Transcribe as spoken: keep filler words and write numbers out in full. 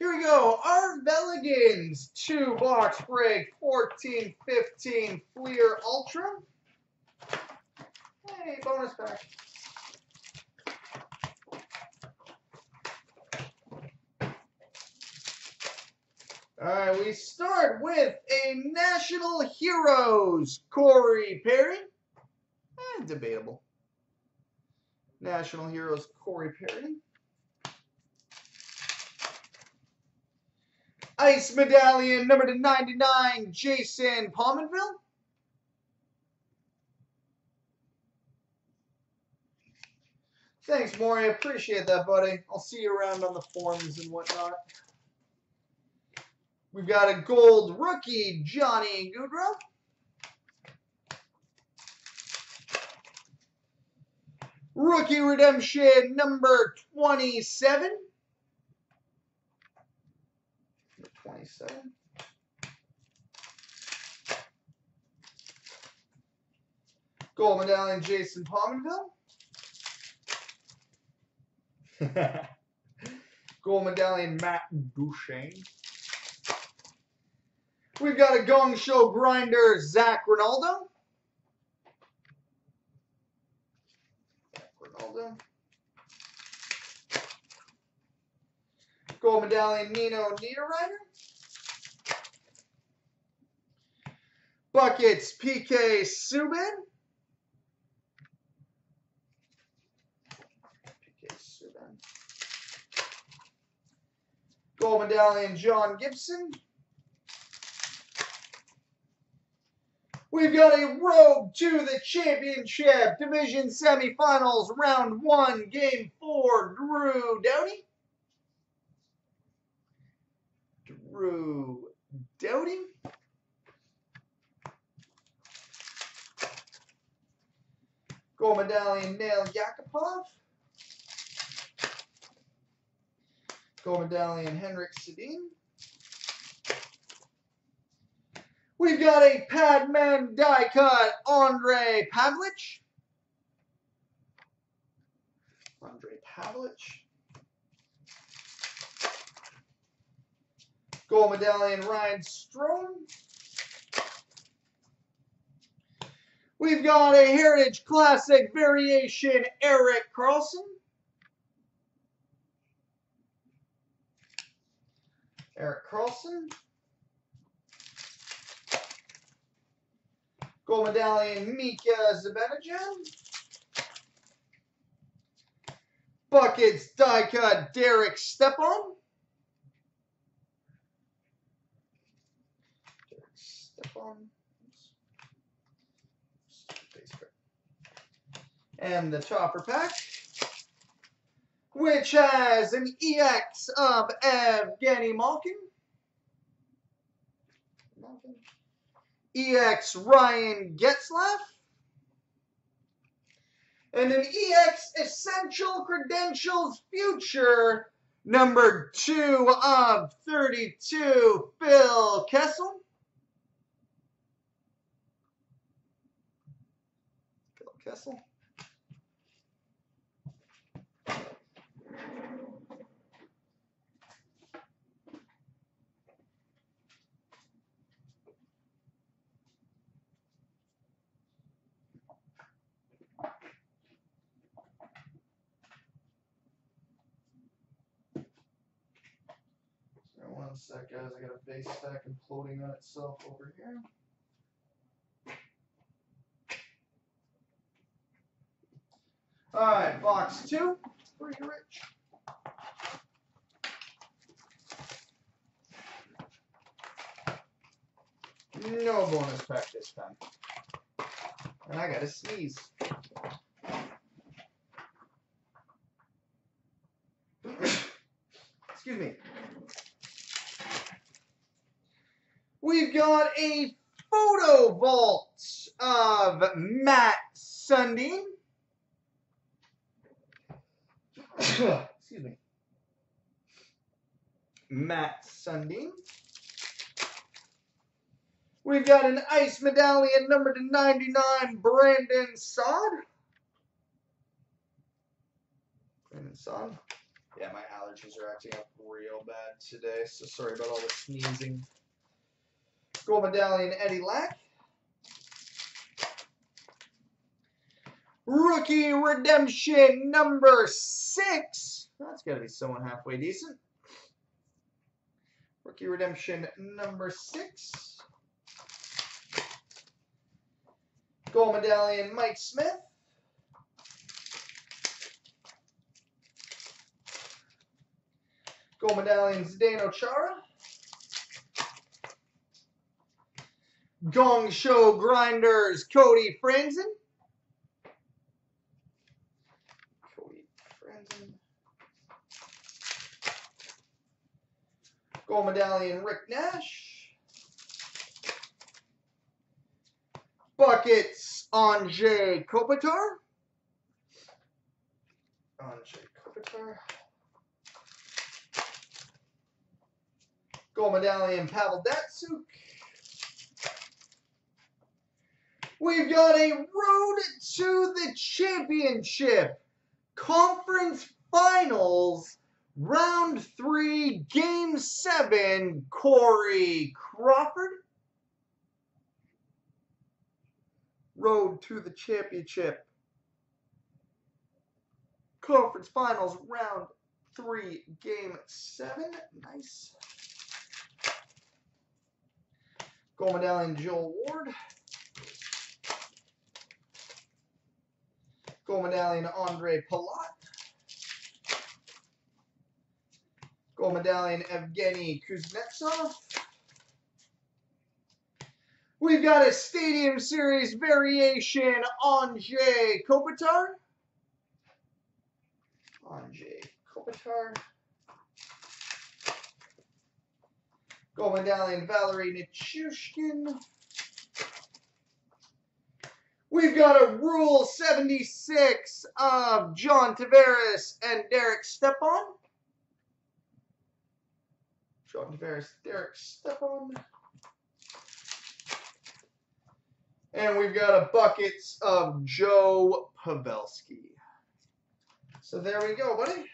Here we go. Rvelligan's two box break, fourteen fifteen Fleer Ultra. Hey, bonus pack. All right, we start with a National Heroes, Corey Perry. Eh, debatable. National Heroes, Corey Perry. Ice Medallion, number to ninety-nine, Jason Pominville. Thanks, Maury. Appreciate that, buddy. I'll see you around on the forums and whatnot. We've got a gold rookie, Johnny Goudreau. Rookie Redemption, number twenty-seven. twenty-seven. Gold medallion Jason Pominville. Gold medallion Matt Duchene. We've got a Gong Show Grinder, Zach Rinaldo. Zach Rinaldo. Gold medallion Nino Niederreiter. Buckets, P K. Subban. P K. Subban. Gold medallion, John Gibson. We've got a Road to the Championship, Division Semifinals, Round one, Game four, Drew Doughty. Drew Doughty. Gold medallion, Neil Yakupov. Gold medallion, Henrik Sedin. We've got a Padman die cut, Andre Pavlich. Andre Pavlich. Gold medallion, Ryan Strome. We've got a Heritage Classic variation, Eric Carlson. Eric Carlson. Gold medallion, Mika Zibanejian. Buckets, die cut, Derek Stepan. Derek Stepan. And the topper pack, which has an E X of Evgeny Malkin. Malkin. E X Ryan Getzlaff, and an E X Essential Credentials Future, number two of thirty-two, Phil Kessel. Phil Kessel. One sec, guys. I got a base stack imploding on itself over here. All right, box two. Pretty rich. No bonus pack this time. And I got to sneeze. Excuse me. We've got a Photo Vault of Mats Sundin. Excuse me. Mats Sundin. We've got an Ice Medallion, number to ninety-nine, Brandon Saad. Brandon Saad? Yeah, my allergies. allergies are acting up real bad today, so sorry about all the sneezing. Gold Medallion, Eddie Lack. Rookie Redemption, number six. That's got to be someone halfway decent. Rookie Redemption, number six. Gold Medallion, Mike Smith. Gold Medallion, Zdeno Chara. Gong Show Grinders, Cody Franzen. Cody Franzen. Gold Medallion, Rick Nash. Buckets, Andre Kopitar. Andre Kopitar. Gold Medallion, Pavel Datsuk. We've got a Road to the Championship Conference Finals, Round three, Game seven, Corey Crawford. Road to the Championship Conference Finals, Round three, Game seven. Nice. Gold Medallion, Joel Ward. Gold Medallion, Andre Palat. Gold Medallion, Evgeny Kuznetsov. We've got a Stadium Series variation, Andre Kopitar. Andre Kopitar. Gold Medallion, Valerie Nichushkin. We've got a Rule seventy-six of John Tavares and Derek Stepan. John Tavares, Derek Stepan. And we've got a Buckets of Joe Pavelski. So there we go, buddy.